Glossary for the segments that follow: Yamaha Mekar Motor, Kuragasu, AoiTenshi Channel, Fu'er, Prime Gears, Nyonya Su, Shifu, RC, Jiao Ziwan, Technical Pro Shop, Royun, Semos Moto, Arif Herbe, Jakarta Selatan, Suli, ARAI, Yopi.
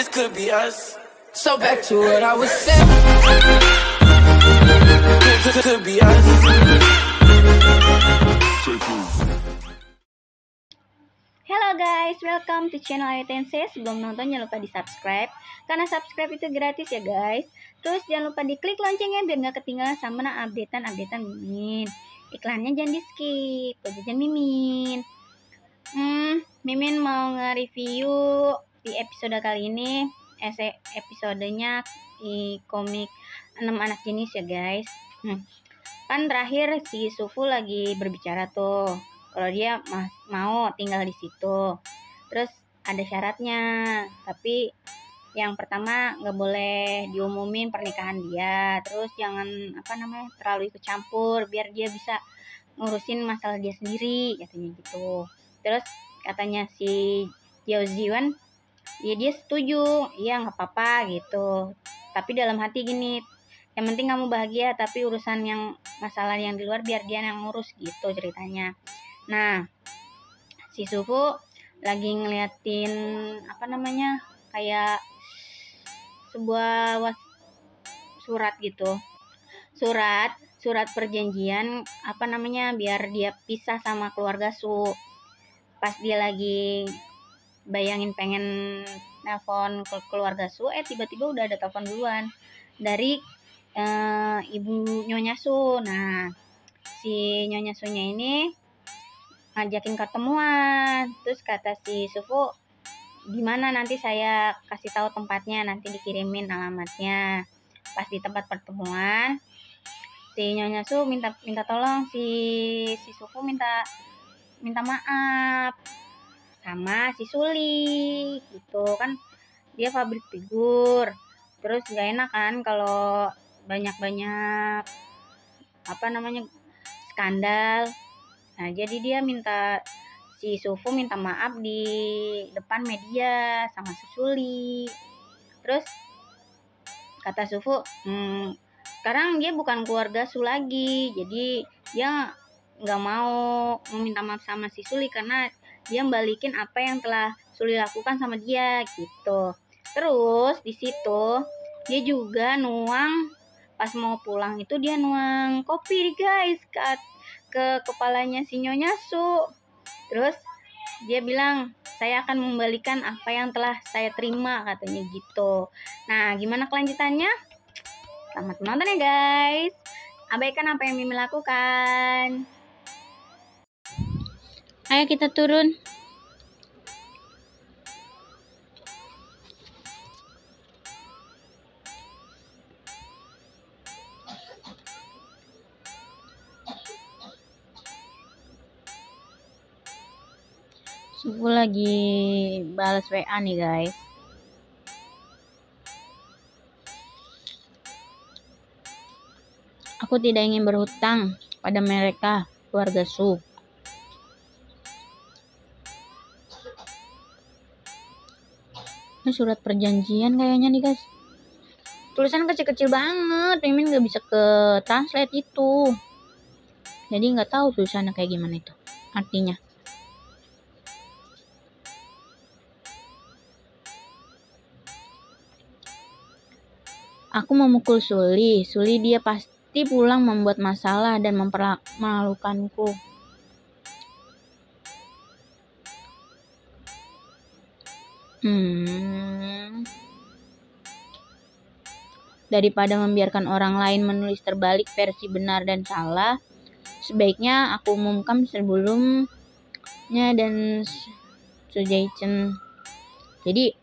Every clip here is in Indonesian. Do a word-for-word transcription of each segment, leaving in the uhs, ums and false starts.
this could be us. So back to what I was saying. This could be us. Hello guys, welcome to channel AoiTenshi. Sebelum nonton jangan lupa di subscribe, karena subscribe itu gratis ya guys. Terus jangan lupa diklik loncengnya biar nggak ketinggalan sama updatean-updatean Mimin. Iklannya jangan di skip, jangan Mimin. Hmm, Mimin mau nge-review di episode kali ini, ese episodenya di komik enam anak jenis ya guys. Hmm. Kan terakhir si Shifu lagi berbicara tuh, kalau dia mau tinggal di situ. Terus ada syaratnya, tapi yang pertama nggak boleh diumumin pernikahan dia. Terus jangan apa namanya terlalu ikut campur, biar dia bisa ngurusin masalah dia sendiri, katanya gitu. Terus katanya si Jiao Ziwan, ya dia setuju, ya nggak apa-apa gitu. Tapi dalam hati gini, yang penting kamu bahagia, tapi urusan yang masalah yang di luar biar dia yang ngurus gitu ceritanya. Nah, si Shifu lagi ngeliatin apa namanya kayak sebuah surat gitu, surat surat perjanjian apa namanya biar dia pisah sama keluarga Su. Pas dia lagi bayangin pengen telepon ke keluarga Su, eh tiba-tiba udah ada telepon duluan dari e, ibu Nyonya Su. Nah, si Nyonya Sunya ini ngajakin ketemuan. Terus kata si Shifu, "Gimana nanti saya kasih tahu tempatnya, nanti dikirimin alamatnya." Pas di tempat pertemuan, si Nyonya Su minta minta tolong si si Shifu minta minta maaf sama si Suli gitu kan, dia pabrik figur. Terus gak enak kan kalau banyak-banyak apa namanya skandal. Nah, jadi dia minta si Shifu minta maaf di depan media sama si Suli. Terus kata Shifu, hmm, sekarang dia bukan keluarga Su lagi, jadi dia nggak mau meminta maaf sama si Suli karena dia balikin apa yang telah Suli lakukan sama dia gitu. Terus di situ dia juga nuang, pas mau pulang itu dia nuang kopi guys ke, ke kepalanya si Nyonya Su. Terus dia bilang, "Saya akan membalikan apa yang telah saya terima," katanya gitu. Nah, gimana kelanjutannya? Selamat menonton ya guys. Abaikan apa yang Mimin lakukan. Ayo kita turun. Shifu lagi balas W A nih guys. Aku tidak ingin berhutang pada mereka, keluarga Su. Ini surat perjanjian kayaknya nih guys. Tulisan kecil-kecil banget, Mimin nggak bisa ke translate itu. Jadi nggak tahu tulisannya kayak gimana itu artinya. Aku memukul Suli, Suli dia pasti pulang membuat masalah dan mempermalukanku. Hmm. Daripada membiarkan orang lain menulis terbalik versi benar dan salah, sebaiknya aku umumkan sebelumnya dan suggestion. Jadi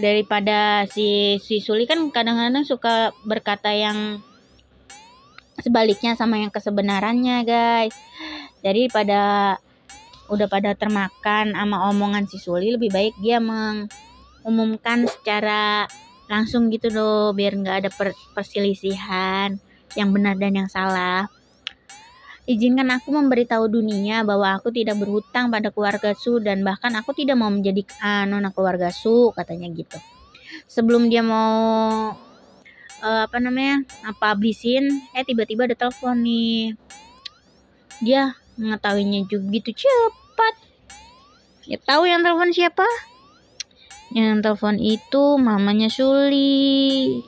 daripada si si Suli kan kadang-kadang suka berkata yang sebaliknya sama yang kesebenarannya guys. Jadi pada udah pada termakan sama omongan si Suli, lebih baik dia mengumumkan secara langsung gitu loh, biar nggak ada per perselisihan yang benar dan yang salah. Izinkan aku memberitahu dunia bahwa aku tidak berhutang pada keluarga Su, dan bahkan aku tidak mau menjadi uh, nona keluarga Su, katanya gitu. Sebelum dia mau uh, apa namanya publishin, eh tiba-tiba ada telepon nih. Dia mengetahuinya juga gitu cepat. Ya tahu yang telepon siapa? Yang telepon itu mamanya Suli,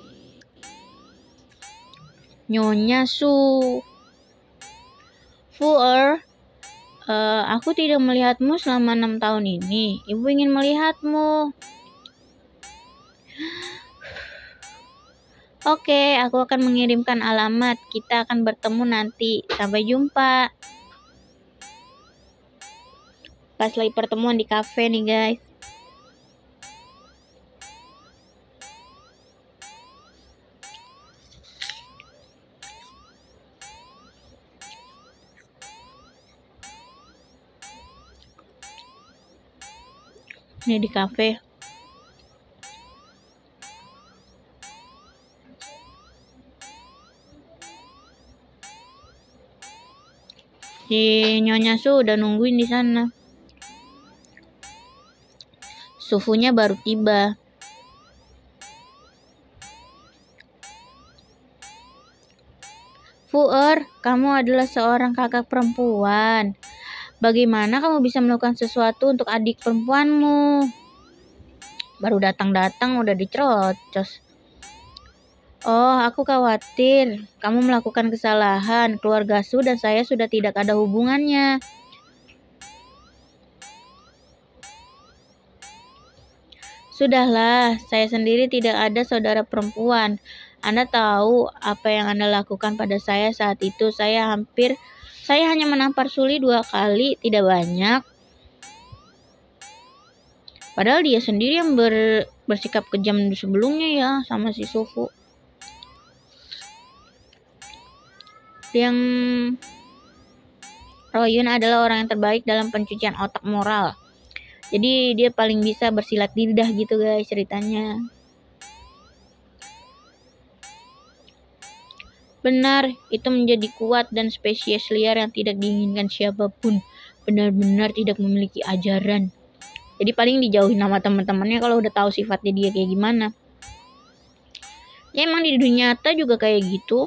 Nyonya Su. Fu'er, uh, aku tidak melihatmu selama enam tahun ini. Ibu ingin melihatmu. Oke, aku akan mengirimkan alamat. Kita akan bertemu nanti. Sampai jumpa. Pas lagi pertemuan di kafe nih, guys. Ini di kafe. Si Nyonya Su udah nungguin di sana. Sufunya baru tiba. Fu'er, kamu adalah seorang kakak perempuan. Bagaimana kamu bisa melakukan sesuatu untuk adik perempuanmu? Baru datang-datang udah dicerocos. Oh, aku khawatir kamu melakukan kesalahan. Kuragasu dan saya sudah tidak ada hubungannya. Sudahlah, saya sendiri tidak ada saudara perempuan. Anda tahu apa yang Anda lakukan pada saya saat itu. Saya hampir, saya hanya menampar Suli dua kali, tidak banyak. Padahal dia sendiri yang ber, bersikap kejam sebelumnya ya sama si Shifu. Yang Royun adalah orang yang terbaik dalam pencucian otak moral. Jadi dia paling bisa bersilat lidah gitu guys ceritanya. Benar, itu menjadi kuat dan spesies liar yang tidak diinginkan siapapun. Benar-benar tidak memiliki ajaran. Jadi paling dijauhin sama teman-temannya kalau udah tahu sifatnya dia kayak gimana. Ya emang di dunia nyata juga kayak gitu.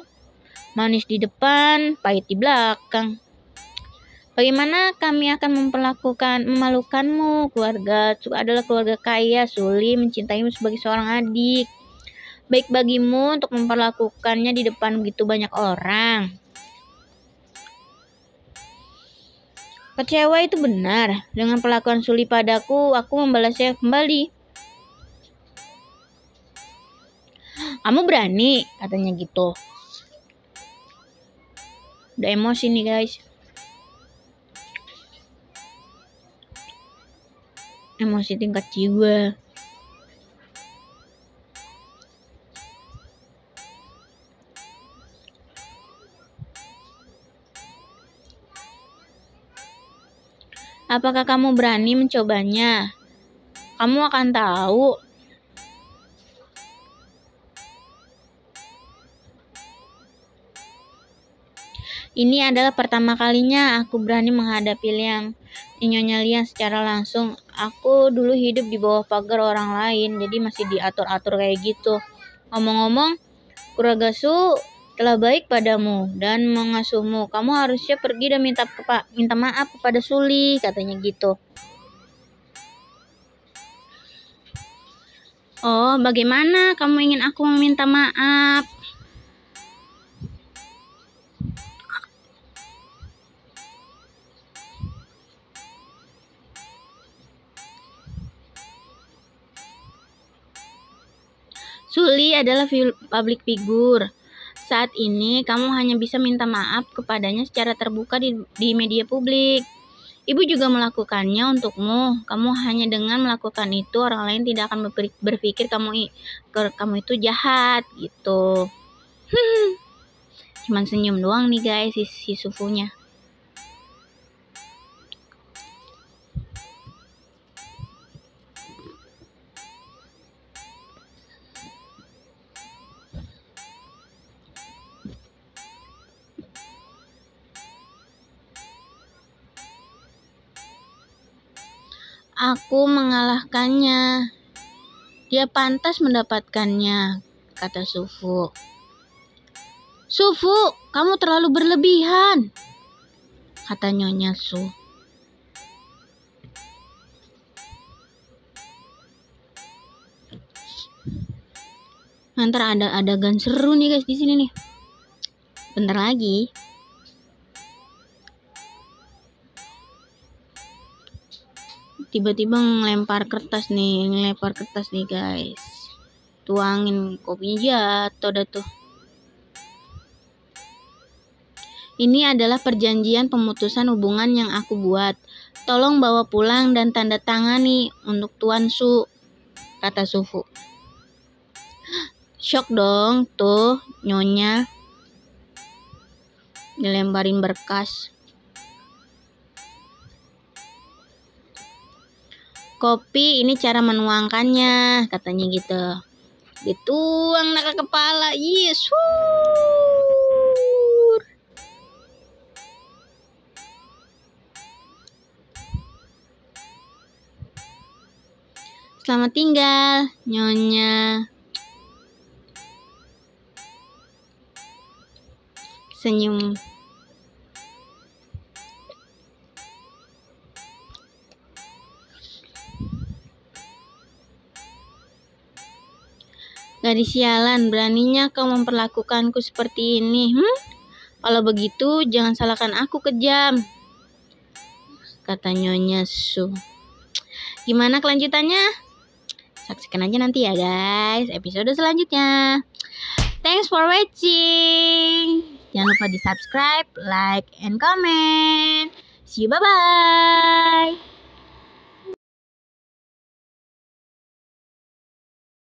Manis di depan, pahit di belakang. Bagaimana kami akan memperlakukan memalukanmu? Keluarga adalah keluarga kaya. Suli mencintaimu sebagai seorang adik. Baik bagimu untuk memperlakukannya di depan begitu banyak orang. Kecewa itu benar. Dengan perlakuan Suli padaku, aku membalasnya kembali. Kamu berani, katanya gitu. Udah emosi nih guys. Emosi tingkat jiwa. Apakah kamu berani mencobanya? Kamu akan tahu. Ini adalah pertama kalinya aku berani menghadapi Lian, Nyonya Lian secara langsung. Aku dulu hidup di bawah pagar orang lain, jadi masih diatur-atur kayak gitu. Ngomong-ngomong, Kuragasu telah baik padamu dan mengasuhmu. Kamu harusnya pergi dan minta, minta maaf kepada Suli, katanya gitu. Oh, bagaimana kamu ingin aku meminta maaf? Suli adalah public figure. Saat ini kamu hanya bisa minta maaf kepadanya secara terbuka di, di media publik. Ibu juga melakukannya untukmu. Kamu hanya dengan melakukan itu orang lain tidak akan berpikir kamu kamu itu jahat gitu. Cuman senyum doang nih guys si, si Shifunya. Aku mengalahkannya. Dia pantas mendapatkannya, kata Shifu. Shifu, kamu terlalu berlebihan, kata Nyonya Su. Ntar ada adegan seru nih guys di sini nih. Bentar lagi. Tiba-tiba ngelempar kertas nih, ngelempar kertas nih guys. Tuangin kopinya jatuh dah tuh. Ini adalah perjanjian pemutusan hubungan yang aku buat. Tolong bawa pulang dan tanda tangani untuk Tuan Su, kata Shifu. Shock dong tuh Nyonya. Dilemparin berkas. Kopi ini cara menuangkannya, katanya gitu. Dituang nak ke kepala. Yes. Selamat tinggal, Nyonya. Senyum. Gadis sialan, beraninya kau memperlakukanku seperti ini. Hmm? Kalau begitu, jangan salahkan aku kejam, kata Nyonya Su. Gimana kelanjutannya? Saksikan aja nanti ya guys episode selanjutnya. Thanks for watching. Jangan lupa di subscribe, like, and comment. See you, bye-bye.